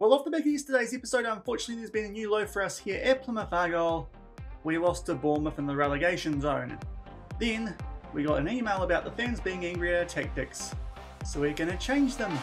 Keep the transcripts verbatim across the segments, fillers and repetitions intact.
Well, off the back of yesterday's episode, unfortunately there's been a new low for us here at Plymouth Argyle. We lost to Bournemouth in the relegation zone. Then, we got an email about the fans being angry at our tactics, so we're going to change them.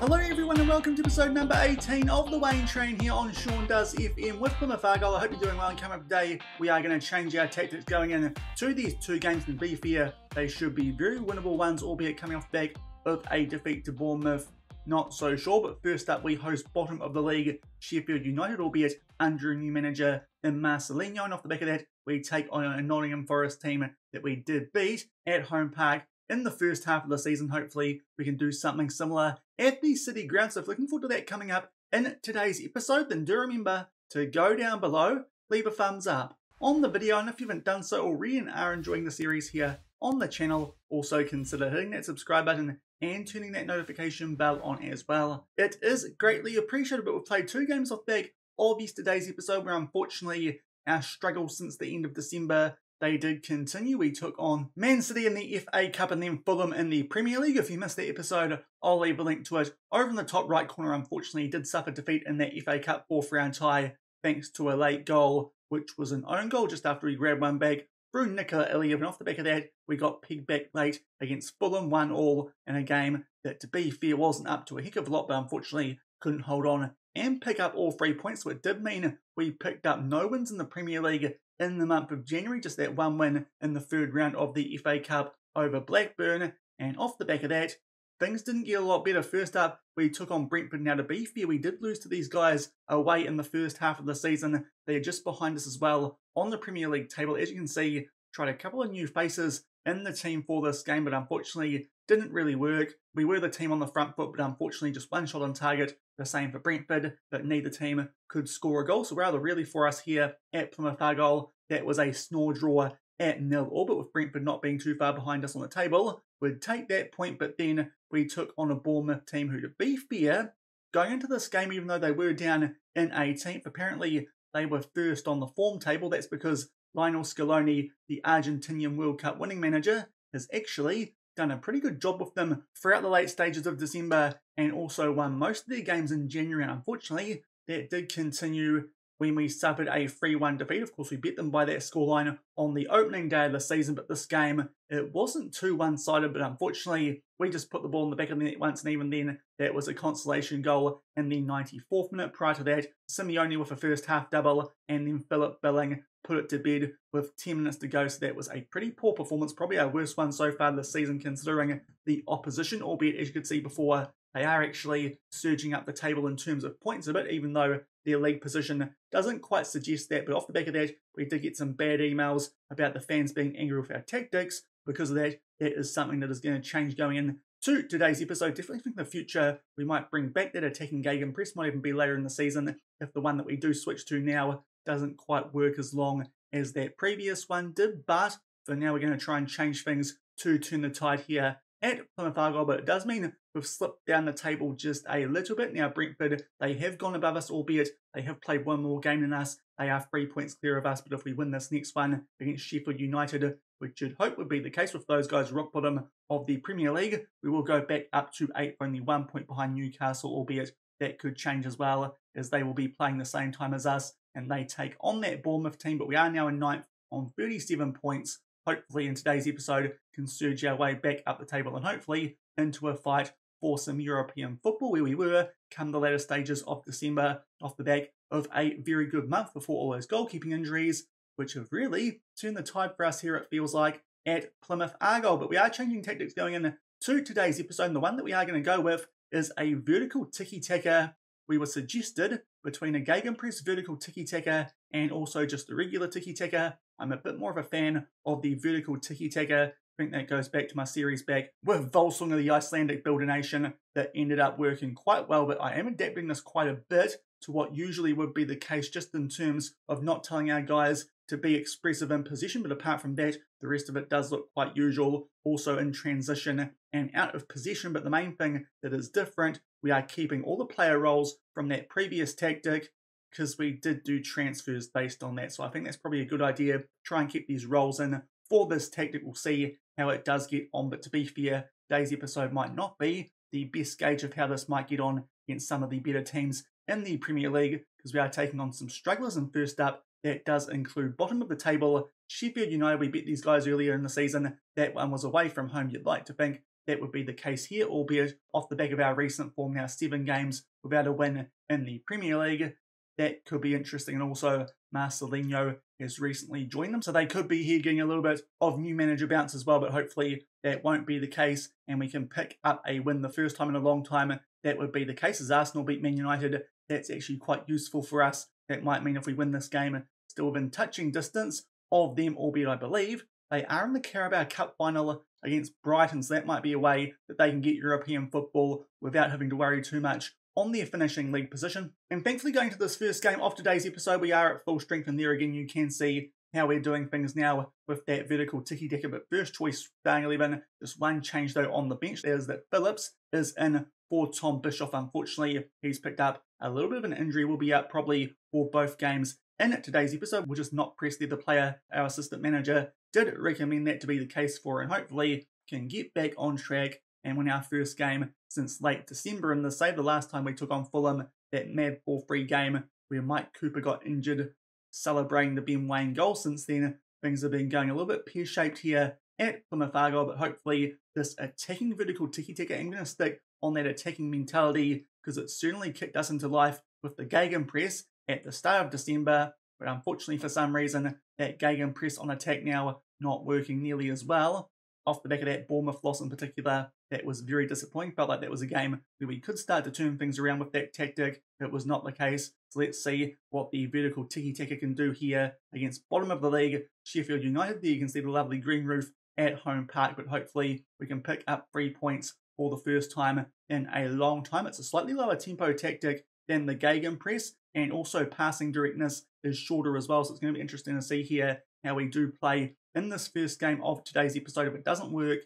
Hello everyone and welcome to episode number eighteen of The Waine Train here on Sean Does F M with Plymouth Argyle. I hope you're doing well, and coming up today we are going to change our tactics going in to these two games, and be fair, they should be very winnable ones, albeit coming off the back of a defeat to Bournemouth. Not so sure, but first up we host bottom of the league Sheffield United, albeit under a new manager in Marcelino, and off the back of that we take on a Nottingham Forest team that we did beat at Home Park in the first half of the season. Hopefully we can do something similar at the City Ground. So if looking forward to that coming up in today's episode, then do remember to go down below, leave a thumbs up on the video, and if you haven't done so already and are enjoying the series here on the channel, also consider hitting that subscribe button and turning that notification bell on as well. It is greatly appreciated, but we've played two games off the back of yesterday's episode where unfortunately our struggle since the end of December, they did continue. We took on Man City in the F A Cup and then Fulham in the Premier League. If you missed that episode, I'll leave a link to it over in the top right corner. Unfortunately, did suffer defeat in that F A Cup fourth round tie thanks to a late goal, which was an own goal just after we grabbed one back through Nikola Iliev. And off the back of that, we got pegged back late against Fulham, one all in a game that, to be fair, wasn't up to a heck of a lot, but unfortunately couldn't hold on and pick up all three points. So it did mean we picked up no wins in the Premier League in the month of January, just that one win in the third round of the F A Cup over Blackburn. And off the back of that, things didn't get a lot better. First up, we took on Brentford. Now, to be fair, we did lose to these guys away in the first half of the season. They're just behind us as well on the Premier League table. As you can see, tried a couple of new faces in the team for this game, but unfortunately didn't really work. We were the team on the front foot, but unfortunately just one shot on target. The same for Brentford, but neither team could score a goal. So rather really for us here at Plymouth Argyle, that was a snore draw at nil all, but with Brentford not being too far behind us on the table, we'd take that point. But then we took on a Bournemouth team who, to be fair, going into this game, even though they were down in eighteenth, apparently they were first on the form table. That's because Lionel Scaloni, the Argentinian World Cup winning manager, has actually done a pretty good job with them throughout the late stages of December and also won most of their games in January. And unfortunately, that did continue when we suffered a three one defeat. Of course, we beat them by that scoreline on the opening day of the season, but this game, it wasn't too one-sided, but unfortunately, we just put the ball in the back of the net once, and even then, that was a consolation goal in the ninety-fourth minute. Prior to that, Simeone with a first-half double, and then Philip Billing put it to bed with ten minutes to go, so that was a pretty poor performance, probably our worst one so far this season, considering the opposition, albeit, as you could see before, they are actually surging up the table in terms of points a bit, even though their league position doesn't quite suggest that. But off the back of that, we did get some bad emails about the fans being angry with our tactics. Because of that, that is something that is going to change going in to today's episode. Definitely think in the future we might bring back that attacking Gegenpress. Might even be later in the season if the one that we do switch to now doesn't quite work as long as that previous one did. But for now, we're going to try and change things to turn the tide here at Plymouth Argyle, but it does mean we've slipped down the table just a little bit. Now, Brentford, they have gone above us, albeit they have played one more game than us. They are three points clear of us, but if we win this next one against Sheffield United, which you'd hope would be the case with those guys rock bottom of the Premier League, we will go back up to eight, only one point behind Newcastle, albeit that could change as well, as they will be playing the same time as us, and they take on that Bournemouth team. But we are now in ninth on thirty-seven points. Hopefully in today's episode can surge our way back up the table and hopefully into a fight for some European football, where we were come the latter stages of December off the back of a very good month before all those goalkeeping injuries, which have really turned the tide for us here, it feels like, at Plymouth Argyle. But we are changing tactics going in to today's episode, and the one that we are going to go with is a vertical tiki-taka. We were suggested between a Gegenpress vertical tiki-taka and also just the regular tiki-taka. I'm a bit more of a fan of the vertical tiki-taka. I think that goes back to my series back with Volsung of the Icelandic Builder Nation that ended up working quite well, but I am adapting this quite a bit to what usually would be the case, just in terms of not telling our guys to be expressive in possession, but apart from that, the rest of it does look quite usual, also in transition and out of possession. But the main thing that is different, we are keeping all the player roles from that previous tactic, because we did do transfers based on that. So I think that's probably a good idea. Try and keep these roles in for this tactic. We'll see how it does get on. But to be fair, today's episode might not be the best gauge of how this might get on against some of the better teams in the Premier League, because we are taking on some strugglers. And first up, that does include bottom of the table Sheffield United. We beat these guys earlier in the season. That one was away from home. You'd like to think that would be the case here, albeit off the back of our recent form, now seven games without a win in the Premier League. That could be interesting. And also Marcelino has recently joined them, so they could be here getting a little bit of new manager bounce as well, but hopefully that won't be the case and we can pick up a win. The first time in a long time that would be the case, as Arsenal beat Man United. That's actually quite useful for us. That might mean if we win this game, still within touching distance of them, albeit I believe they are in the Carabao Cup final against Brighton, so that might be a way that they can get European football without having to worry too much on their finishing league position. And thankfully, going to this first game of today's episode, we are at full strength, and there again you can see how we're doing things now with that vertical tiki-taka. But first choice starting eleven, just one change though on the bench. That is that Phillips is in for Tom Bischoff. Unfortunately, he's picked up a little bit of an injury, will be out probably for both games in today's episode. We'll just not press there. The player, our assistant manager, did recommend that to be the case for, and hopefully can get back on track and win our first game since late December in the save. The last time we took on Fulham, that mad four three game where Mike Cooper got injured, celebrating the Ben Wayne goal. Since then, things have been going a little bit pear-shaped here at Plymouth Argyle, but hopefully this attacking vertical tiki-taka, I'm going to stick on that attacking mentality because it certainly kicked us into life with the Gegenpress at the start of December. But unfortunately, for some reason, that Gegenpress on attack now not working nearly as well. Off the back of that Bournemouth loss in particular, that was very disappointing. Felt like that was a game where we could start to turn things around with that tactic. It was not the case. So let's see what the vertical tiki-taka can do here against bottom of the league Sheffield United. There you can see the lovely green roof at Home Park, but hopefully we can pick up three points for the first time in a long time. It's a slightly lower tempo tactic than the Gegenpress, and also passing directness is shorter as well, so it's going to be interesting to see here how we do play in this first game of today's episode. If it doesn't work,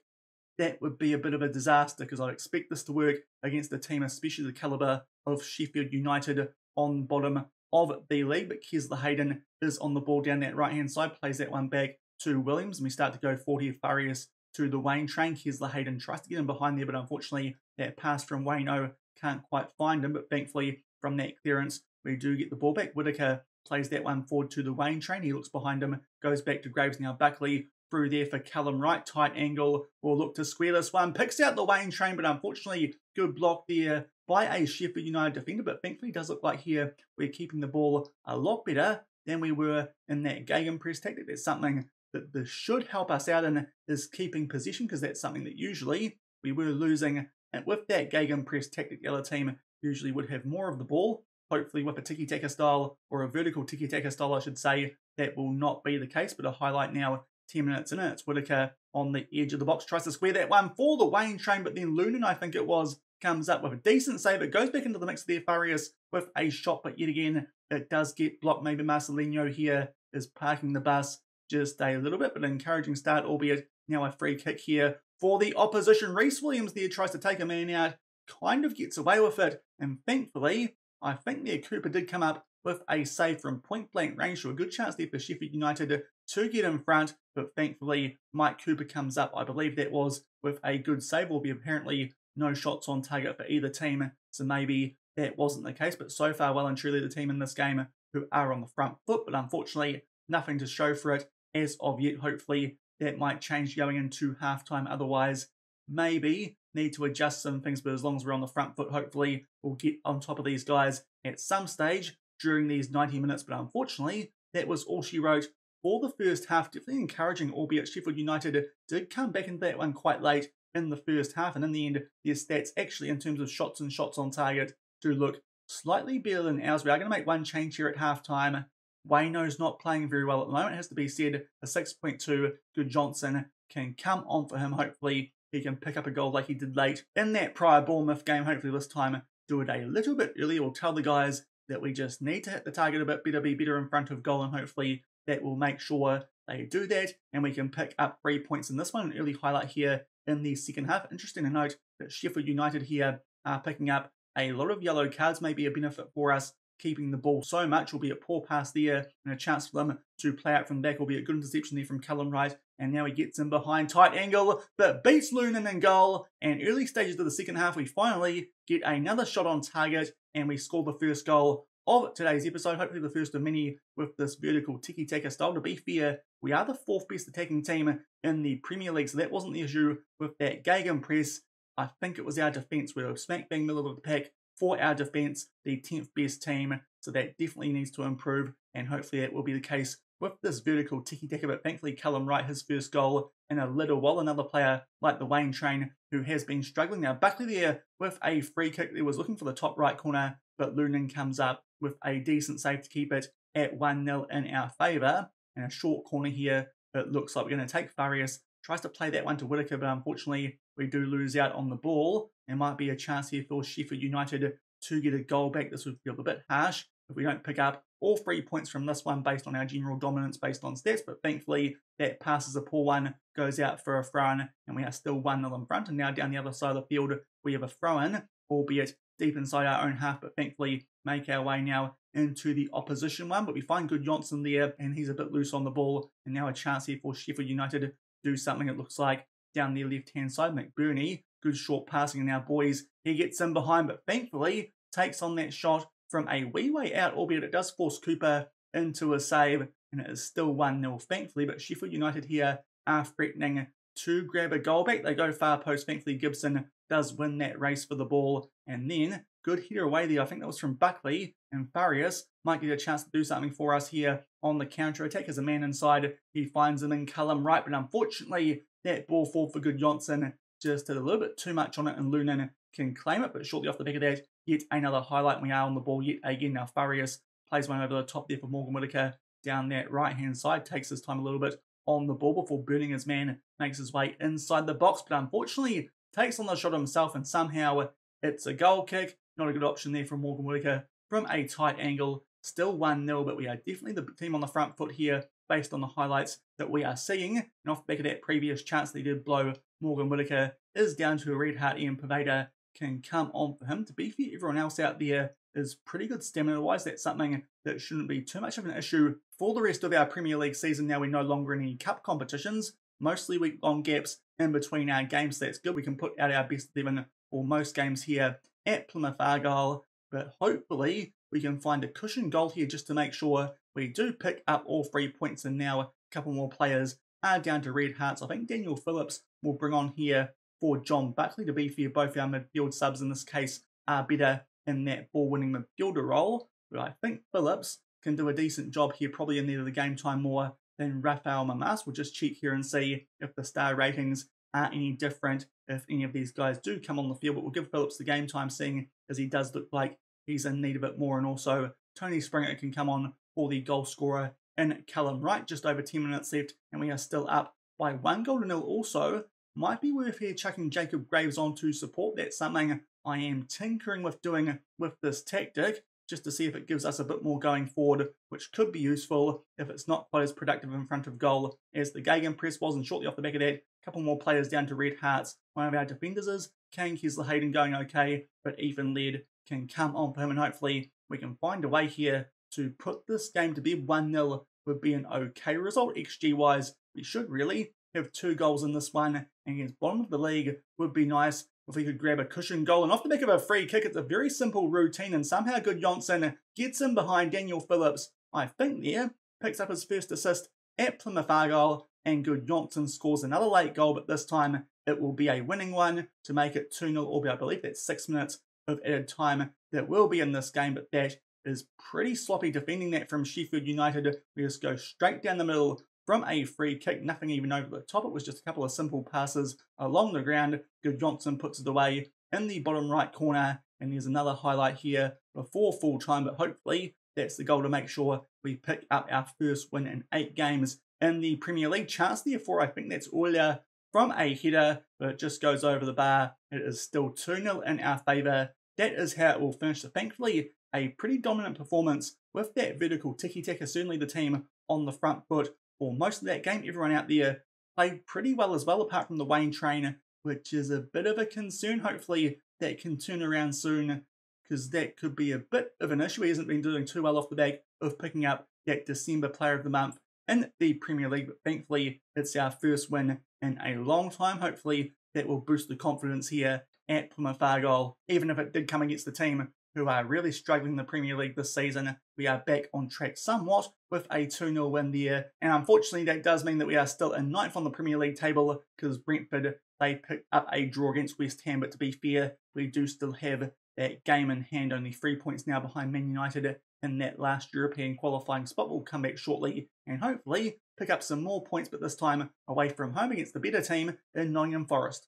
that would be a bit of a disaster, because I'd expect this to work against a team, especially the calibre of Sheffield United on bottom of the league. But Kesler Hayden is on the ball down that right-hand side, plays that one back to Williams, and we start to go forward here. Farias to the Waine Train. Kesler Hayden tries to get him behind there, but unfortunately that pass from Waino can't quite find him, but thankfully from that clearance we do get the ball back. Whitaker plays that one forward to the Waine Train. He looks behind him, goes back to Graves. Now Buckley through there for Callum Wright. Tight angle, will look to square this one. Picks out the Waine Train, but unfortunately good block there by a Sheffield United defender. But thankfully it does look like here we're keeping the ball a lot better than we were in that Gegenpress tactic. That's something that this should help us out in, is keeping possession, because that's something that usually we were losing. And with that Gegenpress tactic, the other team usually would have more of the ball. Hopefully with a tiki-taka style, or a vertical tiki-taka style I should say, that will not be the case. But a highlight now, ten minutes in it, it's Whitaker on the edge of the box, tries to square that one for the Waine Train, but then Lunin, I think it was, comes up with a decent save. It goes back into the mix there, Farias with a shot, but yet again, it does get blocked. Maybe Marcelino here is parking the bus just a little bit, but an encouraging start, albeit now a free kick here for the opposition. Reece Williams there tries to take a man out, kind of gets away with it, and thankfully, I think there Cooper did come up with a save from point blank range, so a good chance there for Sheffield United to get in front, but thankfully Mike Cooper comes up, I believe that was, with a good save. Will be apparently no shots on target for either team, so maybe that wasn't the case, but so far well and truly the team in this game who are on the front foot, but unfortunately nothing to show for it as of yet. Hopefully that might change going into halftime, otherwise maybe need to adjust some things, but as long as we're on the front foot, hopefully we'll get on top of these guys at some stage during these ninety minutes. But unfortunately, that was all she wrote for the first half. Definitely encouraging, albeit Sheffield United did come back into that one quite late in the first half, and in the end, their stats actually in terms of shots and shots on target do look slightly better than ours. We are going to make one change here at halftime. Waino's not playing very well at the moment, it has to be said. A six point two, Gudjohnsen can come on for him. Hopefully he can pick up a goal like he did late in that prior Bournemouth game. Hopefully this time do it a little bit earlier. We'll tell the guys that we just need to hit the target a bit better, be better in front of goal, and hopefully that will make sure they do that, and we can pick up three points in this one. An early highlight here in the second half. Interesting to note that Sheffield United here are picking up a lot of yellow cards, maybe a benefit for us. Keeping the ball so much will be a poor pass there, and a chance for them to play out from back will be a good interception there from Callum Wright. And now he gets in behind, tight angle, but beats Lunin in goal. And early stages of the second half, we finally get another shot on target, and we score the first goal of today's episode. Hopefully the first of many with this vertical tiki-taka style. To be fair, we are the fourth best attacking team in the Premier League, so that wasn't the issue with that Gegenpress. I think it was our defence. We were smack bang middle of the pack. For our defence, the tenth best team, so that definitely needs to improve, and hopefully that will be the case with this vertical tiki-taka. But thankfully Callum Wright, his first goal in a little while, another player like the Waine Train who has been struggling. Now Buckley there with a free kick that was looking for the top right corner, but Lunin comes up with a decent save to keep it at one nil in our favour. And a short corner here, it looks like we're going to take. Farias tries to play that one to Whitaker, but unfortunately we do lose out on the ball. There might be a chance here for Sheffield United to get a goal back. This would feel a bit harsh if we don't pick up all three points from this one based on our general dominance, based on stats. But thankfully, that pass is a poor one, goes out for a throw-in, and we are still one nil in front. And now down the other side of the field, we have a throw-in, albeit deep inside our own half, but thankfully make our way now into the opposition one. But we find Gudjohnsen there, and he's a bit loose on the ball. And now a chance here for Sheffield United to do something, it looks like, down their left-hand side. McBurney, good short passing, and our boys, he gets in behind, but thankfully takes on that shot from a wee way out, albeit it does force Cooper into a save, and it is still one nil, thankfully. But Sheffield United here are threatening to grab a goal back. They go far post. Thankfully, Gibson does win that race for the ball, and then good header away there. I think that was from Buckley, and Farias might get a chance to do something for us here on the counter-attack. As a man inside, he finds him in Callum Wright, but unfortunately, that ball fall for Gudjohnsen just did a little bit too much on it, and Lunin can claim it. But shortly off the back of that, yet another highlight, and we are on the ball yet again. Now Farias plays one over the top there for Morgan Whitaker down that right-hand side, takes his time a little bit on the ball before burning his man, makes his way inside the box, but unfortunately takes on the shot himself, and somehow it's a goal kick. Not a good option there from Morgan Whitaker from a tight angle. Still one nil, but we are definitely the team on the front foot here based on the highlights that we are seeing. And off the back of that previous chance that he did blow, Morgan Whitaker is down to a red heart. Ian Pervader can come on for him. To be fair, everyone else out there is pretty good stamina-wise. That's something that shouldn't be too much of an issue for the rest of our Premier League season. Now we're no longer in any cup competitions, mostly week-long gaps in between our games. So that's good. We can put out our best eleven or most games here at Plymouth Argyle, but hopefully we can find a cushion goal here just to make sure we do pick up all three points. And now a couple more players are down to red hearts. I think Daniel Phillips will bring on here for John Buckley. To be fair, both our midfield subs in this case are better in that ball-winning midfielder role, but I think Phillips can do a decent job here, probably in need of the game time more than Raphael Amas. We'll just check here and see if the star ratings are any different if any of these guys do come on the field, but we'll give Phillips the game time, seeing as he does look like he's in need of it more. And also Tony Springer can come on for the goal scorer in Callum Wright. Just over ten minutes left, and we are still up by one goal to nil. Also, might be worth here chucking Jacob Graves on to support. That's something I am tinkering with doing with this tactic, just to see if it gives us a bit more going forward, which could be useful if it's not quite as productive in front of goal as the Gegenpress was. And shortly off the back of that, a couple more players down to red hearts. One of our defenders is Kane Kesler-Hayden going okay, but Ethan Laird can come on for him, and hopefully we can find a way here to put this game to bed. one nil would be an okay result. X G-wise, we should really have two goals in this one, and against bottom of the league would be nice if we could grab a cushion goal. And off the back of a free kick, it's a very simple routine, and somehow Gudjohnsen gets in behind Daniel Phillips, I think there, picks up his first assist at Plymouth Argyle, and Gudjohnsen scores another late goal, but this time it will be a winning one to make it two nil, albeit I believe that's six minutes of added time that will be in this game, but that is pretty sloppy defending that from Sheffield United. We just go straight down the middle from a free kick, nothing even over the top. It was just a couple of simple passes along the ground. Gudjohnsen puts it away in the bottom right corner, and there's another highlight here before full time, but hopefully that's the goal to make sure we pick up our first win in eight games in the Premier League. Chance there for, I think that's Euler from a header, but it just goes over the bar. It is still two nil in our favour, that is how it will finish. So thankfully, a pretty dominant performance with that vertical tiki-taka, certainly the team on the front foot for most of that game. Everyone out there played pretty well as well, apart from the Waine Train, which is a bit of a concern. Hopefully that can turn around soon, because that could be a bit of an issue. He hasn't been doing too well off the back of picking up that December Player of the Month in the Premier League, but thankfully it's our first win in a long time. Hopefully that will boost the confidence here at Plymouth Argyle, even if it did come against the team who are really struggling in the Premier League this season. We are back on track somewhat with a two nil win there. And unfortunately, that does mean that we are still in ninth on the Premier League table, because Brentford, they picked up a draw against West Ham. But to be fair, we do still have that game in hand, only three points now behind Man United in that last European qualifying spot. We'll come back shortly and hopefully pick up some more points, but this time away from home against the better team in Nottingham Forest.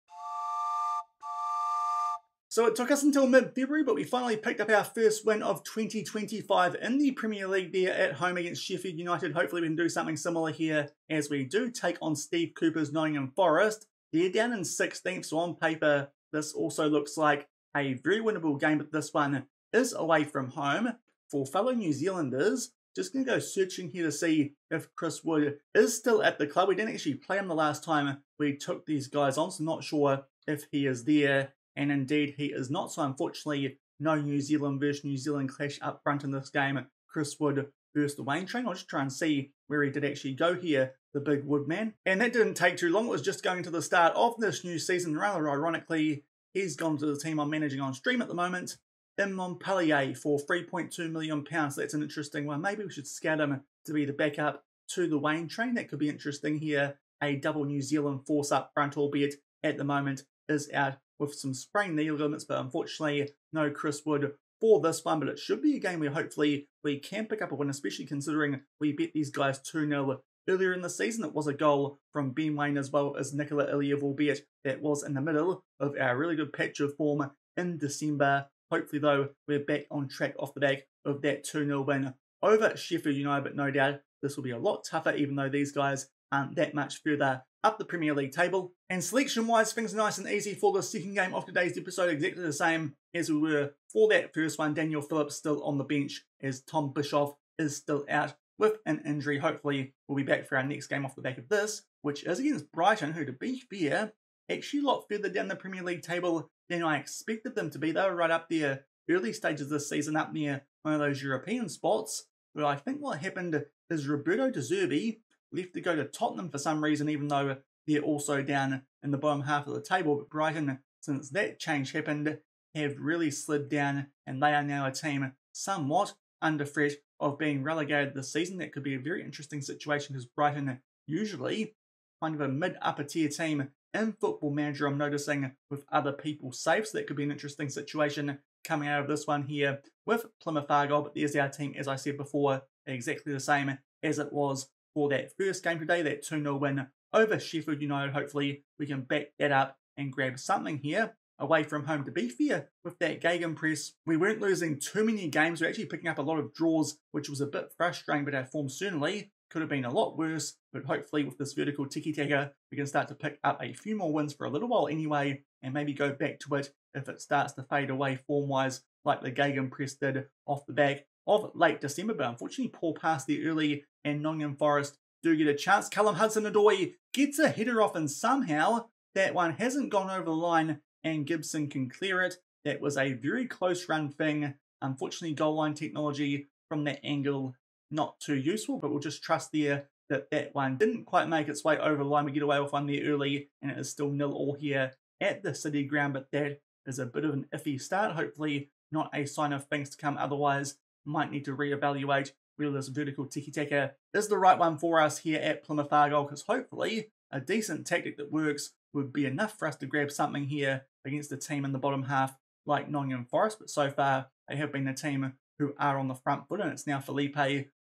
So it took us until mid-February, but we finally picked up our first win of twenty twenty-five in the Premier League there at home against Sheffield United. Hopefully we can do something similar here as we do take on Steve Cooper's Nottingham Forest. They're down in sixteenth, so on paper this also looks like a very winnable game, but this one is away from home. For fellow New Zealanders, just going to go searching here to see if Chris Wood is still at the club. We didn't actually play him the last time we took these guys on, so not sure if he is there. And indeed, he is not. So unfortunately, no New Zealand versus New Zealand clash up front in this game. Chris Wood versus the Waine Train. I'll just try and see where he did actually go here, the big Woodman. And that didn't take too long. It was just going to the start of this new season. Rather ironically, he's gone to the team I'm managing on stream at the moment in Montpellier for three point two million pounds. That's an interesting one. Maybe we should scout him to be the backup to the Waine Train. That could be interesting here. A double New Zealand force up front, albeit at the moment is out with some sprained knee ligaments, but unfortunately no Chris Wood for this one. But it should be a game where hopefully we can pick up a win, especially considering we beat these guys two nil earlier in the season. It was a goal from Ben Wain as well as Nikola Iliev, albeit that was in the middle of our really good patch of form in December. Hopefully though, we're back on track off the back of that two nil win over Sheffield United, but no doubt this will be a lot tougher, even though these guys aren't that much further up the Premier League table. And selection-wise, things are nice and easy for the second game of today's episode, exactly the same as we were for that first one. Daniel Phillips still on the bench as Tom Bischoff is still out with an injury. Hopefully we'll be back for our next game off the back of this, which is against Brighton, who, to be fair, actually a lot further down the Premier League table than I expected them to be. They were right up there early stages this season, up near one of those European spots. But I think what happened is Roberto De Zerbi left to go to Tottenham for some reason, even though they're also down in the bottom half of the table. But Brighton, since that change happened, have really slid down, and they are now a team somewhat under threat of being relegated this season. That could be a very interesting situation, because Brighton usually kind of a mid-upper tier team in Football Manager, I'm noticing, with other people safe. So that could be an interesting situation coming out of this one here with Plymouth Argyle. But there's our team, as I said before, exactly the same as it was for that first game today, that two nil win over Sheffield United. Hopefully we can back that up and grab something here away from home. To be fair, with that Gegenpress, we weren't losing too many games. We're actually picking up a lot of draws, which was a bit frustrating, but our form certainly could have been a lot worse. But hopefully with this vertical tiki-taka, we can start to pick up a few more wins for a little while anyway, and maybe go back to it if it starts to fade away form-wise, like the Gegenpress did off the back of late December. But unfortunately, Paul passed there early, and Nottingham Forest do get a chance. Callum Hudson-Odoi gets a header off, and somehow that one hasn't gone over the line, and Gibson can clear it. That was a very close run thing. Unfortunately, goal line technology from that angle, not too useful, but we'll just trust there that that one didn't quite make its way over the line. We get away with one there early, and it is still nil all here at the City Ground, but that is a bit of an iffy start. Hopefully not a sign of things to come, otherwise might need to reevaluate whether this vertical tiki-taka is the right one for us here at Plymouth Argyle, because hopefully a decent tactic that works would be enough for us to grab something here against a team in the bottom half like Nottingham Forest. But so far they have been a team who are on the front foot, and it's now Felipe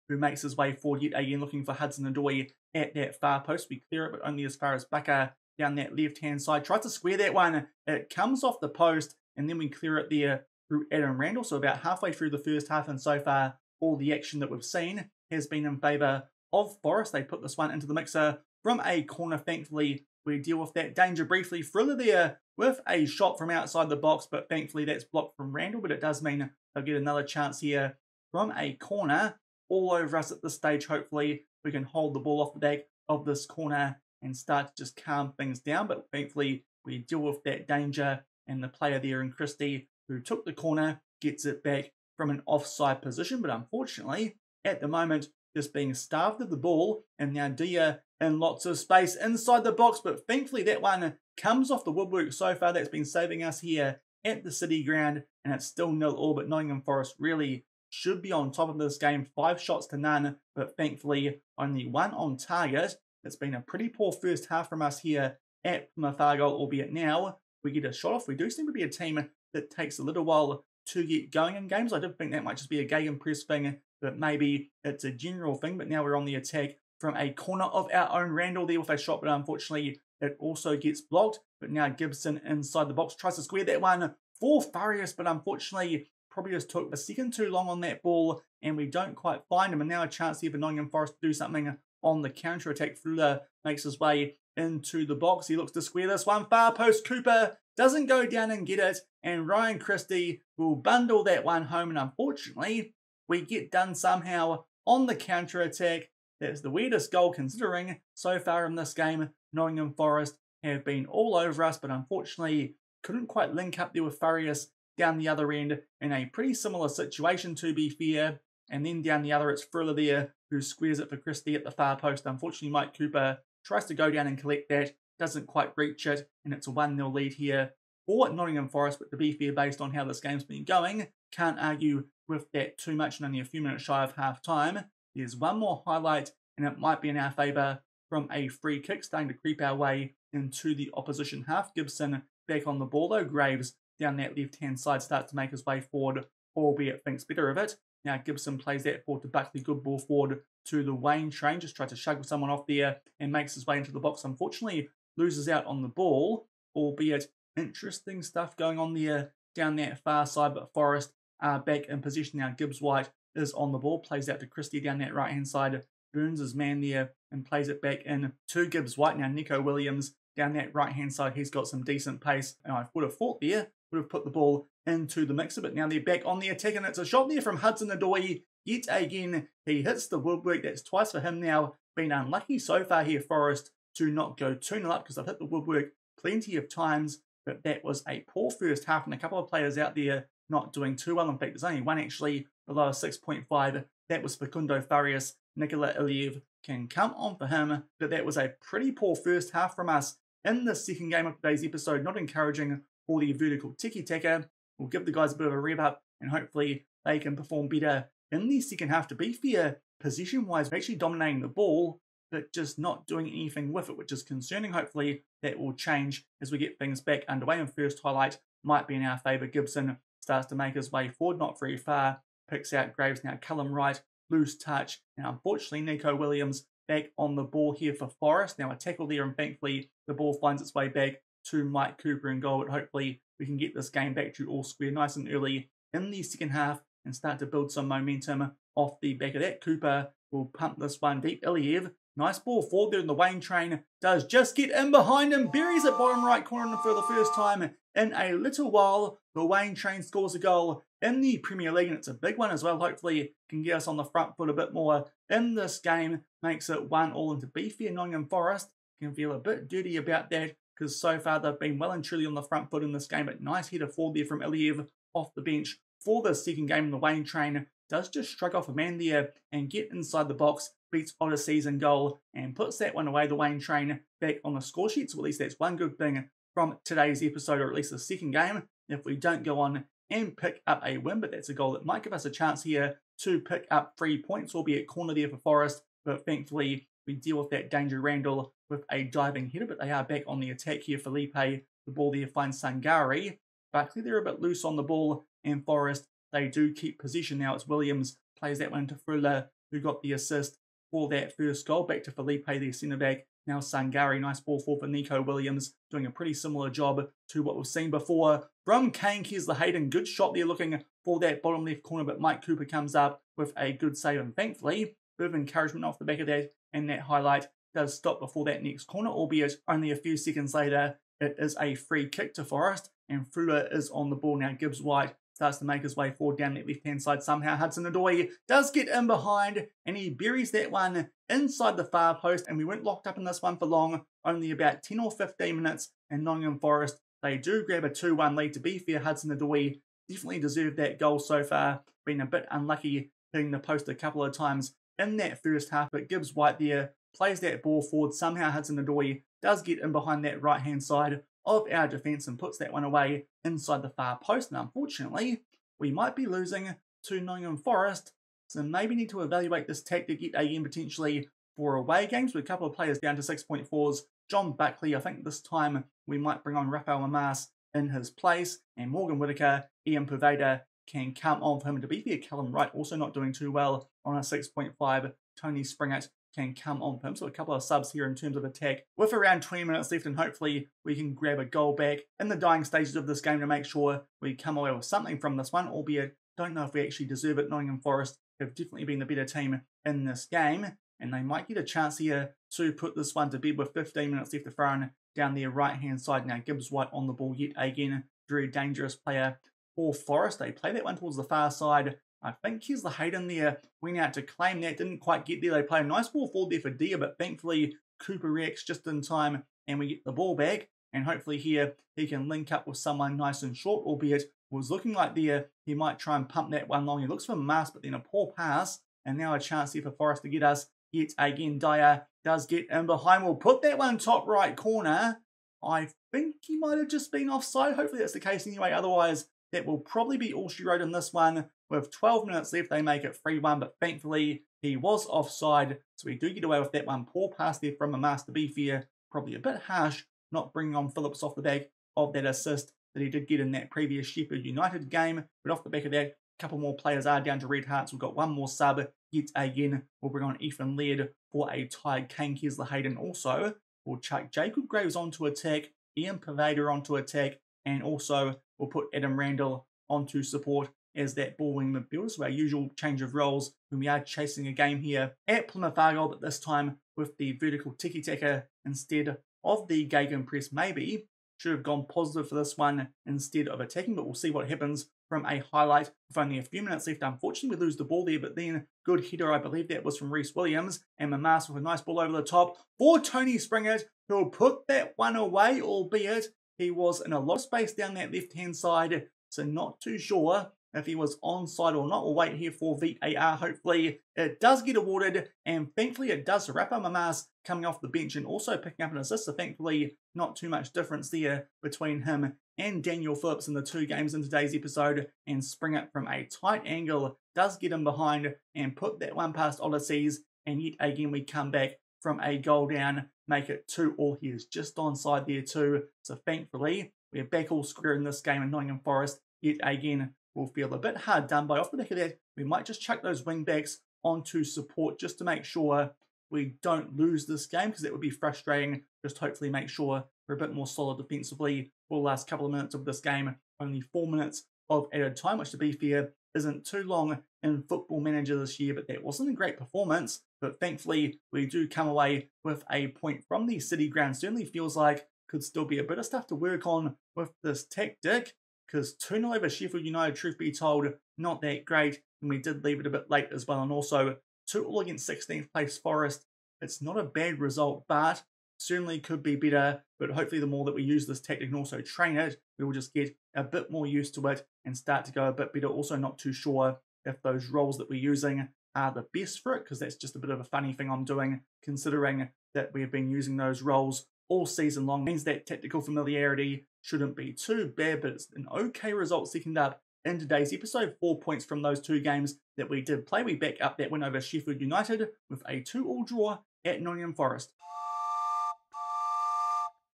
who makes his way forward yet again, looking for Hudson-Odoi at that far post. We clear it, but only as far as Buckley down that left-hand side. Tries to square that one. It comes off the post, and then we clear it there through Adam Randall. So about halfway through the first half, and so far all the action that we've seen has been in favour of Forest. They put this one into the mixer from a corner. Thankfully, we deal with that danger briefly. Thriller there with a shot from outside the box, but thankfully that's blocked from Randall, but it does mean they'll get another chance here from a corner. All over us at this stage, hopefully we can hold the ball off the back of this corner and start to just calm things down, but thankfully we deal with that danger, and the player there in Christie, who took the corner, gets it back from an offside position. But unfortunately, at the moment, just being starved of the ball, and now Dia in lots of space inside the box, but thankfully that one comes off the woodwork so far. That's been saving us here at the City Ground, and it's still nil all, but Nottingham Forest really should be on top of this game, five shots to none, but thankfully only one on target. It's been a pretty poor first half from us here at Plymouth Argyle, albeit now we get a shot off. We do seem to be a team that takes a little while to get going in games. I did think that might just be a Gegenpress thing, but maybe it's a general thing. But now we're on the attack from a corner of our own. Randall there with a shot, but unfortunately it also gets blocked. But now Gibson inside the box tries to square that one for Farias, but unfortunately probably just took a second too long on that ball, and we don't quite find him. And now a chance here for Nottingham Forest to do something on the counter-attack. Fuller makes his way into the box. He looks to square this one. Far post, Cooper doesn't go down and get it, and Ryan Christie will bundle that one home. And unfortunately, we get done somehow on the counter-attack. That's the weirdest goal considering so far in this game, Nottingham Forest have been all over us, but unfortunately couldn't quite link up there with Farias down the other end in a pretty similar situation, to be fair. And then down the other, it's Fuller there who squares it for Christie at the far post. Unfortunately, Mike Cooper tries to go down and collect that, doesn't quite reach it, and it's a one nil lead here for Nottingham Forest. But to be fair, based on how this game's been going, can't argue with that too much, and only a few minutes shy of half-time. There's one more highlight, and it might be in our favour from a free kick, starting to creep our way into the opposition half. Gibson back on the ball, though. Graves down that left-hand side starts to make his way forward, albeit thinks better of it. Now Gibson plays that forward to Buckley, good ball forward to the Waine Train, just tried to shug someone off there and makes his way into the box. Unfortunately, loses out on the ball, albeit interesting stuff going on there down that far side, but Forest are back in position now. Gibbs White is on the ball, plays out to Christie down that right-hand side, burns his man there and plays it back in to Gibbs White. Now Nico Williams down that right-hand side, he's got some decent pace, and I would have thought there would have put the ball into the mixer, but now they're back on the attack, and it's a shot there from Hudson-Odoi yet again. He hits the woodwork. That's twice for him now. Been unlucky so far here, Forest, to not go two nil up, because I've hit the woodwork plenty of times, but that was a poor first half, and a couple of players out there not doing too well. In fact, there's only one actually below six point five. That was Facundo Farias. Nikola Iliev can come on for him, but that was a pretty poor first half from us in the second game of today's episode. Not encouraging for the vertical tiki-taka. We'll give the guys a bit of a rev up, and hopefully they can perform better in the second half. To be fair, possession-wise, we're actually dominating the ball, but just not doing anything with it, which is concerning. Hopefully that will change as we get things back underway. And first highlight might be in our favour. Gibson starts to make his way forward, not very far, picks out Graves. Now Callum Wright, loose touch. Now unfortunately, Nico Williams back on the ball here for Forest. Now a tackle there, and thankfully the ball finds its way back to Mike Cooper in goal. But hopefully we can get this game back to all square nice and early in the second half and start to build some momentum off the back of that. Cooper will pump this one deep. Iliev, nice ball forward there, and the Waine Train does just get in behind him, buries it bottom right corner for the first time in a little while. The Waine Train scores a goal in the Premier League, and it's a big one as well. Hopefully can get us on the front foot a bit more in this game. Makes it one all, and to be fair, Nottingham Forest can feel a bit dirty about that, because so far they've been well and truly on the front foot in this game. But nice header forward there from Iliev off the bench for the second game. The Waine Train does just strike off a man there and get inside the box, beats Odyssey's in goal, and puts that one away. The Waine Train back on the score sheet, so at least that's one good thing from today's episode, or at least the second game, if we don't go on and pick up a win. But that's a goal that might give us a chance here to pick up three points, albeit corner there for Forest, but thankfully we deal with that danger. Randall with a diving header, but they are back on the attack here. Felipe, the ball there finds Sangari. Buckley, they're a bit loose on the ball, and Forest, they do keep possession now. It's Williams, plays that one to Fuller, who got the assist for that first goal. Back to Felipe, their centre-back. Now Sangari, nice ball forward for Nico Williams, doing a pretty similar job to what we've seen before from Kane Kesley-Hayden. Good shot there, looking for that bottom left corner, but Mike Cooper comes up with a good save, and thankfully, bit of encouragement off the back of that, and that highlight does stop before that next corner, albeit only a few seconds later, It is a free kick to Forest, and Fuller is on the ball now. Gibbs White starts to make his way forward down that left-hand side somehow. Hudson-Odoi does get in behind, and he buries that one inside the far post, and we weren't locked up in this one for long, only about ten or fifteen minutes, and Nottingham Forest, they do grab a two one lead. To be fair, Hudson-Odoi definitely deserved that goal so far, been a bit unlucky hitting the post a couple of times in that first half, but Gibbs White there plays that ball forward. Somehow Hudson-Odoi does get in behind that right-hand side of our defence and puts that one away inside the far post. And unfortunately, we might be losing to Nottingham Forest, so maybe need to evaluate this tactic yet again potentially for away games with a couple of players down to six point fours. John Buckley, I think this time we might bring on Raphael Amas in his place, and Morgan Whitaker, Ian Pervader can come on for him. To be fair, Callum Wright also not doing too well on a six point five. Tony Springer can come on for him. So a couple of subs here in terms of attack with around twenty minutes left, and hopefully we can grab a goal back in the dying stages of this game to make sure we come away with something from this one, albeit don't know if we actually deserve it. Nottingham Forest have definitely been the better team in this game, and they might get a chance here to put this one to bed with fifteen minutes left to throw down their right-hand side. Now Gibbs White on the ball yet again, very dangerous player for Forest. They play that one towards the far side. I think here's the Hayden there, went out to claim that, didn't quite get there. They play a nice ball forward there for Dia, but thankfully Cooper reacts just in time and we get the ball back. And hopefully here he can link up with someone nice and short, albeit was looking like there he might try and pump that one long. He looks for Mars, but then a poor pass, and now a chance here for Forest to get us yet again. Dia does get in behind. We'll put that one top right corner. I think he might have just been offside. Hopefully that's the case anyway. Otherwise, that will probably be all she wrote in this one. With twelve minutes left, they make it three one, but thankfully he was offside, so we do get away with that one. Poor pass there from Amas, to be fair, probably a bit harsh, not bringing on Phillips off the back of that assist that he did get in that previous Sheffield United game. But off the back of that, a couple more players are down to red hearts. We've got one more sub yet again. We'll bring on Ethan Laird for a tired Kane Kesley-Hayden. Also, we'll chuck Jacob Graves onto attack, Ian Pervader onto attack, and also we'll put Adam Randall onto support as that ball wing midfielder. So our usual change of roles when we are chasing a game here at Plymouth Argyle, but this time with the vertical tiki-taka instead of the Gegenpress. Maybe should have gone positive for this one instead of attacking, but we'll see what happens from a highlight with only a few minutes left. Unfortunately, we lose the ball there, but then good header, I believe that was from Reece Williams, and Mamas with a nice ball over the top for Tony Springer, who'll put that one away, albeit he was in a lot of space down that left-hand side, so not too sure if he was onside or not. We'll wait here for V A R. Hopefully it does get awarded, and thankfully it does. Raphael Amas coming off the bench and also picking up an assist, so thankfully not too much difference there between him and Daniel Phillips in the two games in today's episode. And Springer from a tight angle does get him behind and put that one past Odysseys, and yet again we come back from a goal down, make it two all. He is just onside there too, so thankfully we're back all square in this game, and Nottingham Forest yet again will feel a bit hard done by. Off the back of that, we might just chuck those wing backs onto support just to make sure we don't lose this game, because that would be frustrating. Just hopefully make sure we're a bit more solid defensively for the last couple of minutes of this game. Only four minutes of added time, which to be fair isn't too long in Football Manager this year, but that wasn't a great performance. But thankfully we do come away with a point from the City Ground. Certainly feels like could still be a bit of stuff to work on with this tactic, because two nil over Sheffield United, truth be told, not that great. And we did leave it a bit late as well. And also, two all against sixteenth place Forest. It's not a bad result, but certainly could be better. But hopefully the more that we use this tactic and also train it, we will just get a bit more used to it and start to go a bit better. Also not too sure if those roles that we're using are the best for it, because that's just a bit of a funny thing I'm doing, considering that we have been using those roles all season long. It means that tactical familiarity shouldn't be too bad, but it's an okay result second up in today's episode. Four points from those two games that we did play. We back up that win over Sheffield United with a two all draw at Nottingham Forest.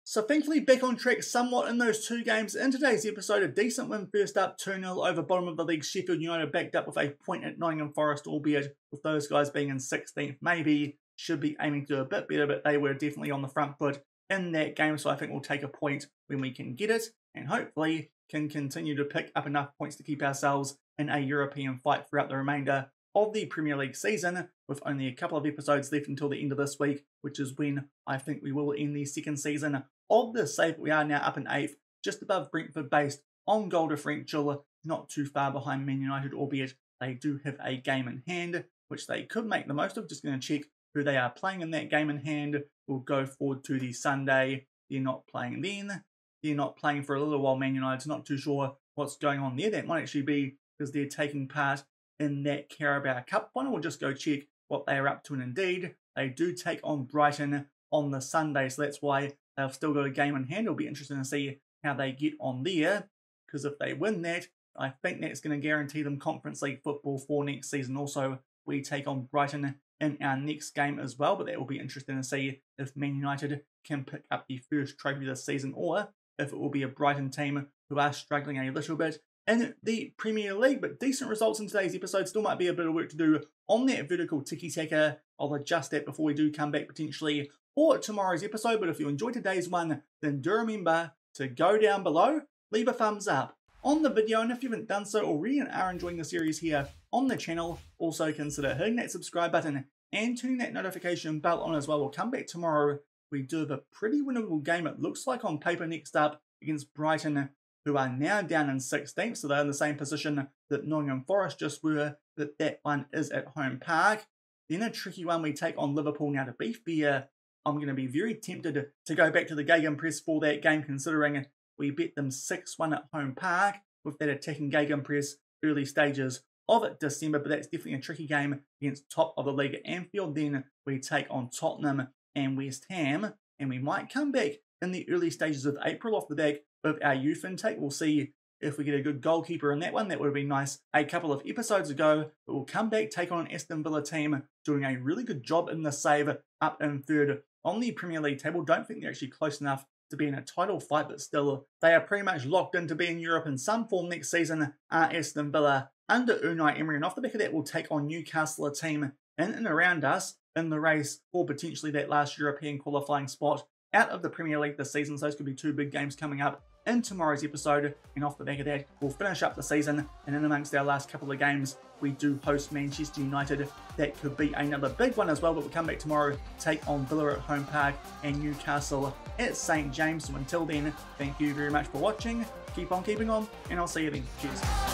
So thankfully back on track somewhat in those two games. In today's episode, a decent win first up, two nil over bottom of the league Sheffield United, backed up with a point at Nottingham Forest, albeit with those guys being in sixteenth, maybe should be aiming to do a bit better, but they were definitely on the front foot in that game, so I think we'll take a point when we can get it, and hopefully can continue to pick up enough points to keep ourselves in a European fight throughout the remainder of the Premier League season, with only a couple of episodes left until the end of this week, which is when I think we will end the second season of the save. We are now up in eighth, just above Brentford based on goal differential, not too far behind Man United, albeit they do have a game in hand, which they could make the most of. Just going to check who they are playing in that game in hand. We'll go forward to the Sunday. They're not playing then. They're not playing for a little while. Man United's not too sure what's going on there. That might actually be because they're taking part in that Carabao Cup final. We'll just go check what they are up to. And indeed, they do take on Brighton on the Sunday. So that's why they've still got a game in hand. It'll be interesting to see how they get on there, because if they win that, I think that's going to guarantee them Conference League football for next season. Also, we take on Brighton in our next game as well, but that will be interesting to see if Man United can pick up the first trophy this season, or if it will be a Brighton team who are struggling a little bit in the Premier League. But decent results in today's episode. Still might be a bit of work to do on that vertical tiki-taka. I'll adjust that before we do come back potentially for tomorrow's episode. But if you enjoyed today's one, then do remember to go down below, leave a thumbs up on the video, and if you haven't done so already and are enjoying the series here on the channel, also consider hitting that subscribe button and turning that notification bell on as well. We'll come back tomorrow. We do have a pretty winnable game, it looks like, on paper next up against Brighton, who are now down in sixteenth, so they're in the same position that Nottingham Forest just were, but that one is at Home Park. Then a tricky one we take on Liverpool. Now, to be fair, I'm going to be very tempted to go back to the Gegenpress for that game, considering we bet them six one at Home Park with that attacking Gegenpress early stages of December, but that's definitely a tricky game against top of the league at Anfield. Then we take on Tottenham and West Ham, and we might come back in the early stages of April off the back of our youth intake. We'll see if we get a good goalkeeper in that one. That would have been nice a couple of episodes ago, but we'll come back, take on an Aston Villa team doing a really good job in the save up in third on the Premier League table. Don't think they're actually close enough to be in a title fight, but still, they are pretty much locked in to be in Europe in some form next season. Are Aston Villa under Unai Emery, and off the back of that, will take on Newcastle, a team in and around us in the race for potentially that last European qualifying spot out of the Premier League this season. So those could be two big games coming up in tomorrow's episode, and off the back of that, we'll finish up the season, and in amongst our last couple of games, we do host Manchester United. That could be another big one as well, but we'll come back tomorrow, take on Villa at Home Park and Newcastle at St James. So until then, thank you very much for watching, keep on keeping on, and I'll see you then. Cheers.